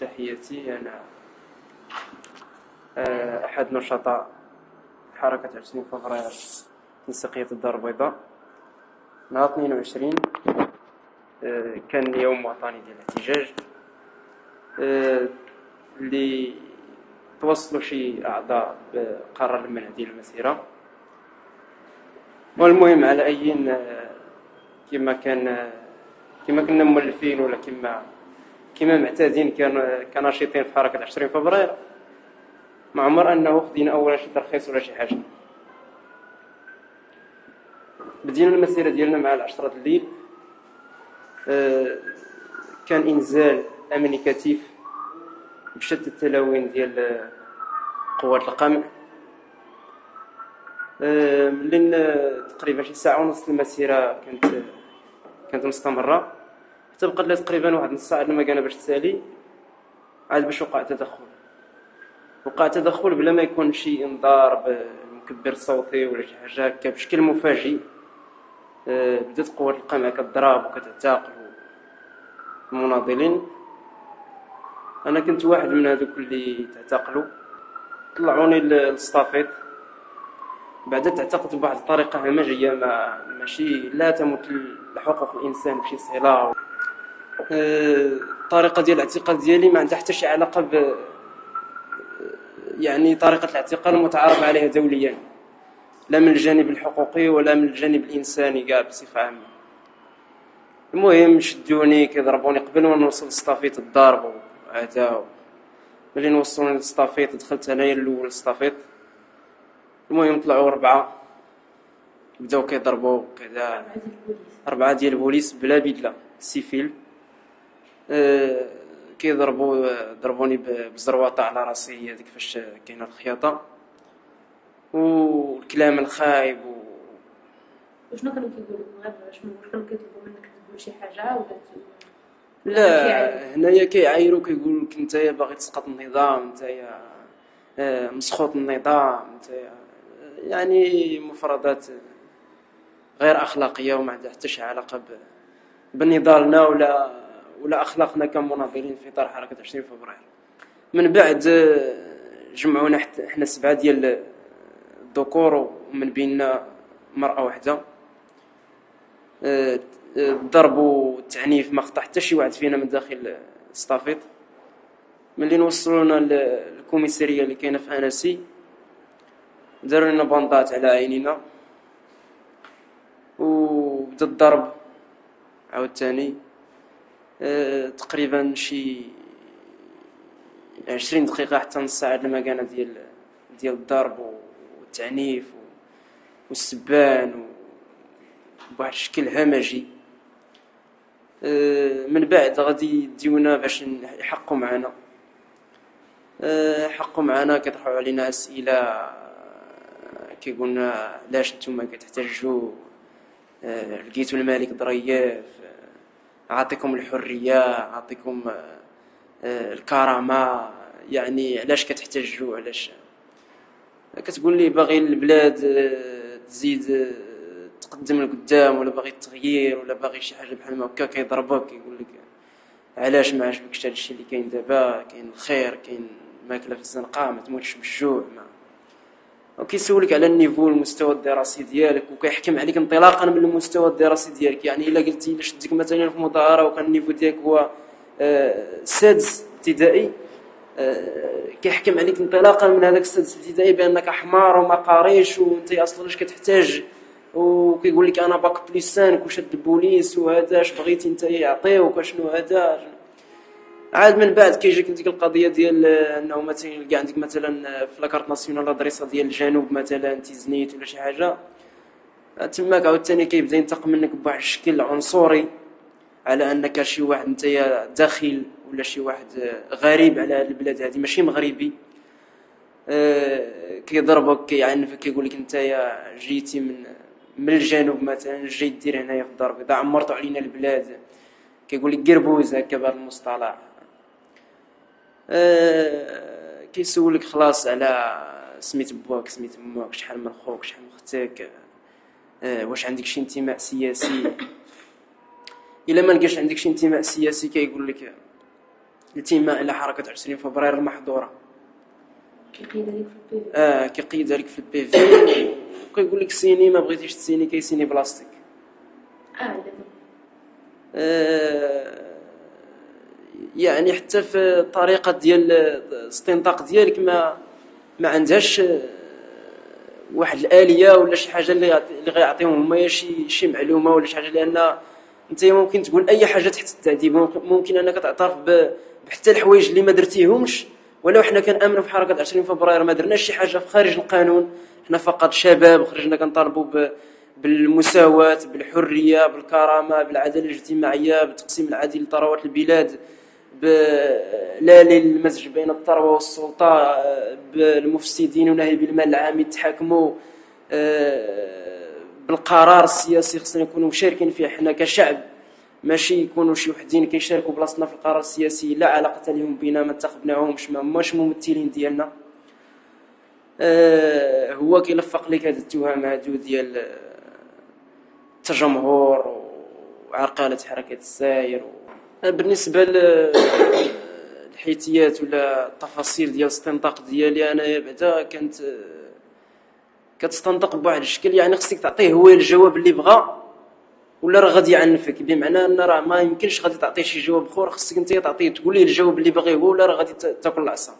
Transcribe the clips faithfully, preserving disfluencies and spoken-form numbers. تحياتي. أنا أحد نشطاء حركة عشرين فبراير تنسيقية الدار البيضاء. نهار اثنين وعشرين كان يوم وطني ديال الاحتجاج اللي توصلوا شي أعضاء بقرار المنع ديال المسيرة. والمهم على أيين كما كان كما كنا مولفين ولا كما كما معتادين كناشطين في حركة عشرين فبراير، ما عمر أنه خدينا أولا شي ترخيص ولا شي حاجة. بدينا المسيرة ديالنا مع العشرة الليل. كان إنزال أمني كثيف بشتى التلاوين ديال قوات القمع. من تقريبا شي ساعة ونص المسيرة كانت كانت مستمرة حتى بقات لها تقريبا واحد نص ساعة إلا ما كان باش تسالي، عاد باش وقع تدخل. وقع تدخل بلا ما يكون شي إنذار بمكبر صوتي ولا شي حاجة هكا بشكل مفاجئ. بدات قوات القمع كتضرب وكتعتقل المناضلين. أنا كنت واحد من هذوك اللي تعتقلوا. طلعوني للسطافيط. بعد تعتقدت بواحد الطريقة همجية ما ماشي لا تمثل حقوق الإنسان بشي صلة. الطريقة ديال الاعتقال ديالي ما عندها حتى شي علاقة ب يعني طريقة الاعتقال المتعارف عليها دوليا، لا من الجانب الحقوقي ولا من الجانب الإنساني كاع بصفة عامة. المهم شدوني كيضربوني قبل ما نوصل لسطافيط الضرب وهذا. ملي نوصلوني للسطافيط دخلت أنايا الأول للسطافيط. المهم طلعوا ربعة بداو كيضربوا كذا، ربعة ديال البوليس بلا بدلة سيفيل. أه كيضربوا ضربوني بزروطة على راسي هذيك فاش كاينة الخياطة والكلام الخايب. و شنو كانوا كيقولوا؟ غير شنو كانوا كيطلبوا منك تقول شي حاجة ولا لا؟ هنايا كيعايروا كيقولوا لك نتايا باغي تسقط النظام، نتايا أه مسخوط النظام، نتايا يعني مفردات غير اخلاقيه وما عندها حتى شي علاقه بنضالنا ولا ولا اخلاقنا كمناضلين في اطار حركه عشرين فبراير. من بعد جمعونا حنا سبعه ديال الذكور ومن بيننا مراه واحده. الضرب والتعنيف ما خطا حتى شي واحد فينا من داخل السطافيط. ملي نوصلونا للكوميساريه اللي كاينه في اناسي داروا لنا بندات على عينينا وبدا الضرب عاوتاني. أه تقريبا شي عشرين دقيقة حتى نص ساعة المكانة ديال ديال الضرب والتعنيف والسبان بواحد الشكل همجي. أه من بعد غادي يديونا باش يحقوا معنا. أه حقوا معنا كيطرحوا علينا أسئلة كيقولنا علاش نتوما كتحتجوا، أه لقيتو الملك ظريف، أه عاطيكم الحريه، عاطيكم أه الكرامه، يعني علاش كتحتجوا، علاش كتقول لي باغي البلاد أه تزيد أه تقدم لقدام ولا باغي التغيير ولا باغي شي حاجه بحال ما هكا. كيضربك كيقول لك علاش ما عجبكش هادشي اللي كاين دابا، كاين الخير، كاين ماكله في الزنقه، ما تموتش بالجوع. وكيسولك على النيفو المستوى الدراسي ديالك وكيحكم عليك انطلاقا من المستوى الدراسي ديالك. يعني الا قلتي الا شديك مثلا في مظاهره وكان النيفو ديالك هو سادس ابتدائي، كيحكم عليك انطلاقا من هذاك السادس ابتدائي بانك حمار وما قاريش وانت اصلا واش كتحتاج. وكيقول لك انا باك بليس سانك وشاد البوليس وهذا اش بغيتي انت يعطيوك وشنو هذا. عاد من بعد كيجيك ديك القضيه ديال انه مثلا كاع عندك مثلا في لاكارت ناسيونال ادريسه ديال الجنوب مثلا انت زنيت ولا شي حاجه، تماك عاوتاني كيبدا ينتقم منك بواحد الشكل عنصري على انك شي واحد انت داخل ولا شي واحد غريب على هاد البلاد هادي ماشي مغربي. أه كيضربك كيعنفك كيقول لك انت جيتي من من الجنوب مثلا، جيت دير هنايا في الدار البيضاء، عمرتو علينا البلاد، كيقول لك قربوز هكا بهذا المصطلح. أه كيسولك خلاص على سميت باك سميت ماك، شحال من خوك، شحال من اختك، أه واش عندك شي انتماء سياسي. الا ما لقاش عندك شي انتماء سياسي كيقول لك الانتماء الى حركه عشرين فبراير المحظوره. كيقيد عليك في البي في. اه كيقيد عليك في البي في وكيقول لك سيني، ما بغيتيش تسيني كيسيني بلاستيك. اه آه يعني حتى في الطريقه ديال الاستنطاق ديالك ما ما عندهاش واحد الاليه ولا شي حاجه اللي اللي غيعطيهم هما شي شي معلومه ولا شي حاجه، لان انت ممكن تقول اي حاجه تحت التعذيب، ممكن انك تعترف بحتى الحوايج اللي ما درتيهمش. ولو حنا كنامنوا في حركه عشرين فبراير ما درناش شي حاجه في خارج القانون، حنا فقط شباب وخرجنا كنطالبوا بالمساواه، بالحريه، بالكرامه، بالعداله الاجتماعيه، بالتقسيم العادل لثروات البلاد، لا للمزج بين الثروه والسلطه، بالمفسدين وناهبي المال العام يتحاكموا، بالقرار السياسي خصنا نكونوا مشاركين فيه حنا كشعب، ماشي يكونوا شي وحدين كيشاركوا بلاصتنا في القرار السياسي لا علاقه لهم بينا، ما انتخبناهمش، ما هماش ممثلين ديالنا. هو كيلفق لك هاد التهم هادو ديال التجمهور وعرقله حركه الساير. بالنسبه للحيتيات ولا التفاصيل ديال الاستنطاق ديالي انايا بعدا كانت كتستنطق بواحد الشكل، يعني خصك تعطيه هو الجواب اللي بغا ولا راه غادي يعنفك، بمعنى ان راه ما يمكنش غادي تعطيه شي جواب اخر، خصك انت تعطيه تقول ليه الجواب اللي باغي هو ولا راه غادي تاكل العصا.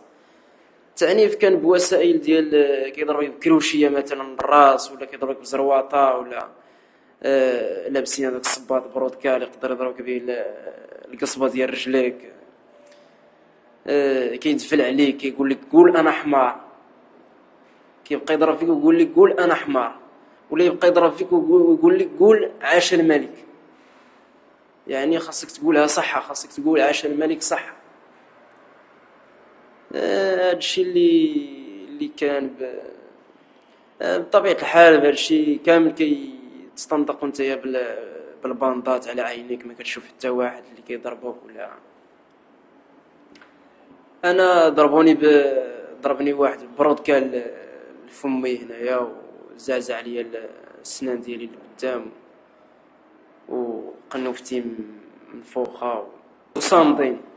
التعنيف كان بوسائل ديال كيضربك بكروشيه مثلا بالراس، ولا كيضربك بزرواطه، ولا آه لابسين هذاك الصباط برودكا اللي يقدر يضربك به القصبه ديال رجليك، آه كيدفل عليك كيقول لك قول انا حمار، كيبقى يضرب فيك ويقول لك قول انا حمار، ولا يبقى يضرب فيك ويقول لك قول عاش الملك. يعني خاصك تقولها صح، خاصك تقول عاش الملك صح. آه هادشي اللي اللي كان ب... آه بطبيعه الحال هادشي كامل كي تستنطق نتايا بالباندات على عينيك، ما كتشوف حتى واحد اللي كيضربوك ولا. انا ضربوني ب... ضربني واحد برودكا لفمي هنايا وزعزع عليا السنان ديالي لقدام وقنوفتي منفوخه وصامدين.